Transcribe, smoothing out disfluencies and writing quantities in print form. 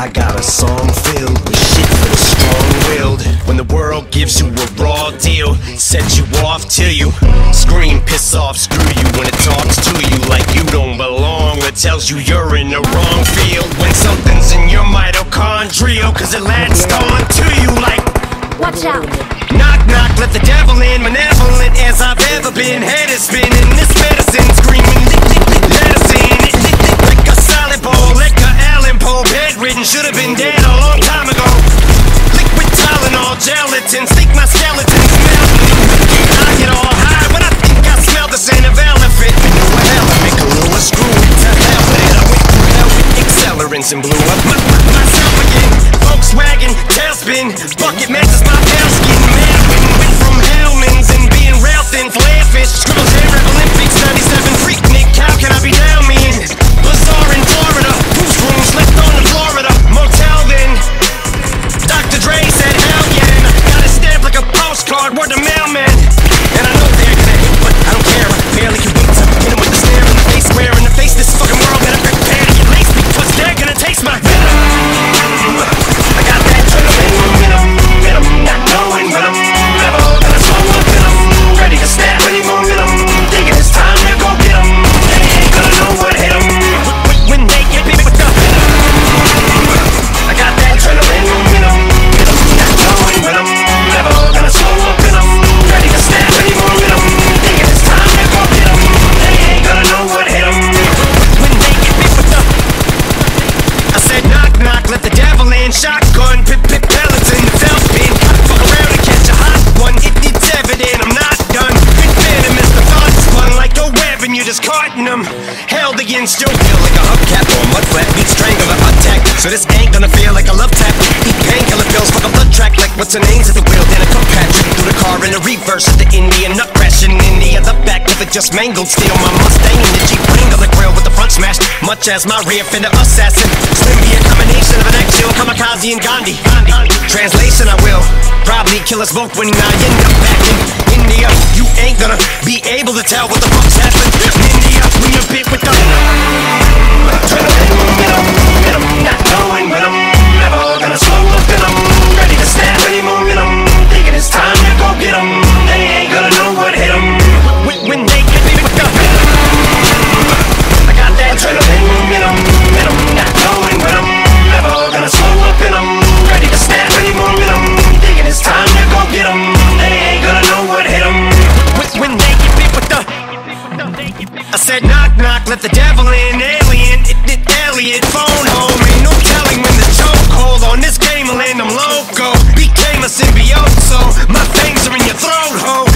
I got a song filled with shit for the strong-willed. When the world gives you a raw deal, sets you off till you scream, piss off, screw you. When it talks to you like you don't belong, it tells you you're in the wrong field. When something's in your mitochondria, cause it latched on to you like, watch out. Knock, knock, let the devil in. Malevolent as I've ever been. Head is spinning, this medicine screaming, let us in. Like a solid ball, like a Allen pole. Bedridden, should have been dead a long time ago. Liquid Tylenol, gelatin, sink my skeleton, smell me. I get all high when I think I smell the scent of elephant. What hell of it, glue a screw it, to hell with it. I went through hell with accelerants and blew up myself again. Volkswagen, tailspin, bucket matches my tail skin. Man, went from Hellman's and being rail thin, flare fish, scribble jam, rebel and fix 97, freak Nick, how can I be down mean? Bazaar in Florida, whose room slept on in Florida, motel then. Dr. Dre said hell yeah, and I got it stamped like a postcard, word to mailman. And I know they're gonna hate, but I don't care, I barely can wait to hit him with the stare in the face, square in the face, this fucking world better prepare to get laced, because they're gonna taste my shotgun, pip peloton, felt bin. Fuck around and catch a hot one. It's evident I'm not done. Big venomous, the thoughts fun like a web and you're just carting them. Held against you. Feel like a hubcap or a mud flap. Beat strangler, attack. So this ain't gonna feel like a love tap. Eat painkiller pills, fuck a blood track. Like what's her name's at the wheel, then a cup patch. Through the car in a reverse at the Indian nut crash. And in the other back, if it just mangled, steal my Mustang and the Jeep wrangle the grill with the front smashed. Much as my rear fender assassin. Slim be a combination of an action kamikaze and Gandhi. Translation I will probably kill us both when I end up back in India. You ain't gonna be able to tell what the fuck's happened in India when you're bit with the not knowing when I'm never gonna slow up and I'm ready to snap any momentum. Thinking it's time to go get 'em. They ain't gonna know what hit 'em. When they get me with the I got that adrenaline momentum, and I'm not knowing when I'm never gonna slow up and I'm ready to snap any momentum. Thinking it's time to go get 'em. They ain't gonna know what hit 'em. When they get me with the I said knock knock, let the devil in. Alien, it alien phone home. Ain't no telling when the chokehold on this game will end. I'm loco, became a symbiote, so my fangs are in your throat, ho.